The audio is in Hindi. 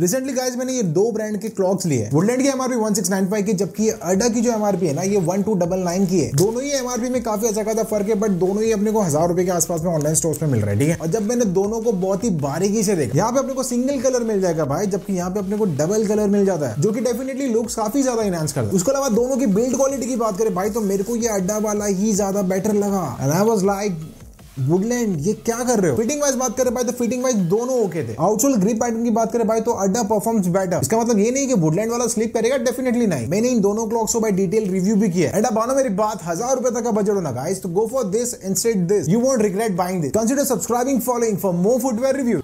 रिसेंटली गाइस मैंने ये दो ब्रांड के क्लॉक्स लिए हैं। वुडलैंड की एमआरपी 1695 की, जबकि अड्डा की जो एमआरपी है ना ये 1299 की है। दोनों ही एमआरपी में काफी अच्छा खासा फर्क है, बट दोनों ही अपने को 1000 रुपए के आसपास में ऑनलाइन स्टोर्स पे मिल रहा है, ठीक है। और जब मैंने दोनों को बहुत ही बारीकी से देखा, यहाँ पे अपने को सिंगल कलर मिल जाएगा भाई, जबकि यहाँ पे अपने को डबल कलर मिल जाता है, जो की डेफिनेटली लुक्स काफी ज्यादा इनहांस करता है। उसके अलावा दोनों की बिल्ड क्वालिटी की बात करें भाई, तो मेरे को ये अड्डा वाला ही ज्यादा बेटर लगा। And I was like, Woodland ये क्या कर रहे हो। फिटिंग वाइज बात करें भाई, तो फिटिंग वाइज दोनों ओके थे। आउटसोल ग्रिप पैटर्न की बात करें भाई, तो अड्डा परफॉर्म्स बेटर। इसका मतलब ये नहीं कि वुडलैंड वाला स्लिप करेगा, डेफिनेटली नहीं। मैंने इन दोनों क्लॉक्स को भाई डिटेल रिव्यू भी किया। एंड अब मानो मेरी बात, 1000 रुपए तक का बजट होना गाइस, तो go for this, instead this, you won't regret buying this. Consider subscribing, following for more footwear review.